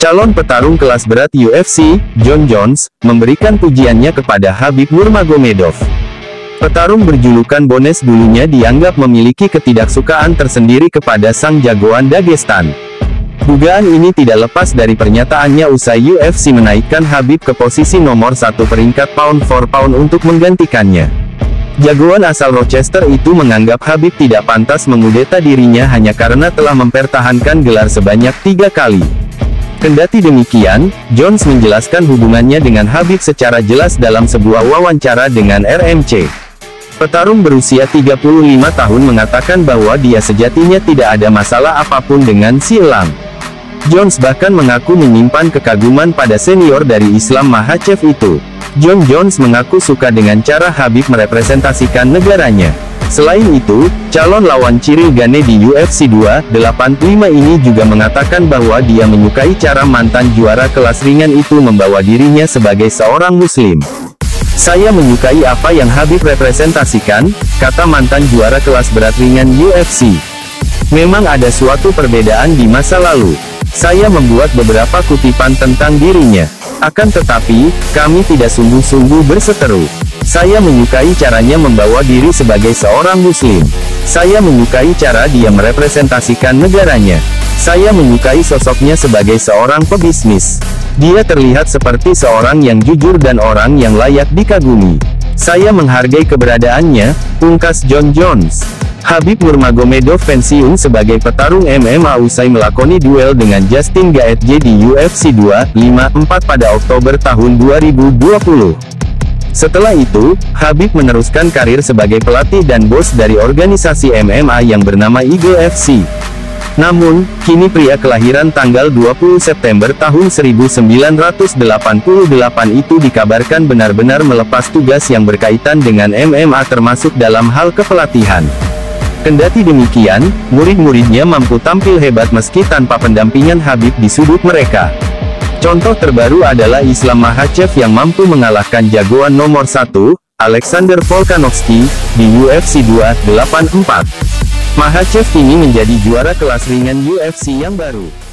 Calon petarung kelas berat UFC, Jon Jones, memberikan pujiannya kepada Khabib Nurmagomedov. Petarung berjulukan Bones dulunya dianggap memiliki ketidaksukaan tersendiri kepada sang jagoan Dagestan. Dugaan ini tidak lepas dari pernyataannya usai UFC menaikkan Khabib ke posisi nomor 1 peringkat pound for pound untuk menggantikannya. Jagoan asal Rochester itu menganggap Khabib tidak pantas mengudeta dirinya hanya karena telah mempertahankan gelar sebanyak 3 kali. Kendati demikian, Jones menjelaskan hubungannya dengan Khabib secara jelas dalam sebuah wawancara dengan RMC. Petarung berusia 35 tahun mengatakan bahwa dia sejatinya tidak ada masalah apapun dengan Islam. Jones bahkan mengaku menyimpan kekaguman pada senior dari Islam Makhachev itu. Jon Jones mengaku suka dengan cara Khabib merepresentasikan negaranya. Selain itu, calon lawan Ciryl Gane di UFC 285 ini juga mengatakan bahwa dia menyukai cara mantan juara kelas ringan itu membawa dirinya sebagai seorang muslim. "Saya menyukai apa yang Khabib representasikan," kata mantan juara kelas berat ringan UFC. "Memang ada suatu perbedaan di masa lalu. Saya membuat beberapa kutipan tentang dirinya. Akan tetapi, kami tidak sungguh-sungguh berseteru. Saya menyukai caranya membawa diri sebagai seorang muslim. Saya menyukai cara dia merepresentasikan negaranya. Saya menyukai sosoknya sebagai seorang pebisnis. Dia terlihat seperti seorang yang jujur dan orang yang layak dikagumi. Saya menghargai keberadaannya," pungkas Jon Jones. Khabib Nurmagomedov pensiun sebagai petarung MMA usai melakoni duel dengan Justin Gaethje di UFC 254 pada Oktober tahun 2020. Setelah itu, Khabib meneruskan karir sebagai pelatih dan bos dari organisasi MMA yang bernama IGFC. Namun, kini pria kelahiran tanggal 20 September tahun 1988 itu dikabarkan benar-benar melepas tugas yang berkaitan dengan MMA termasuk dalam hal kepelatihan. Kendati demikian, murid-muridnya mampu tampil hebat meski tanpa pendampingan Khabib di sudut mereka. Contoh terbaru adalah Islam Makhachev yang mampu mengalahkan jagoan nomor 1, Alexander Volkanovsky, di UFC 284. Makhachev kini menjadi juara kelas ringan UFC yang baru.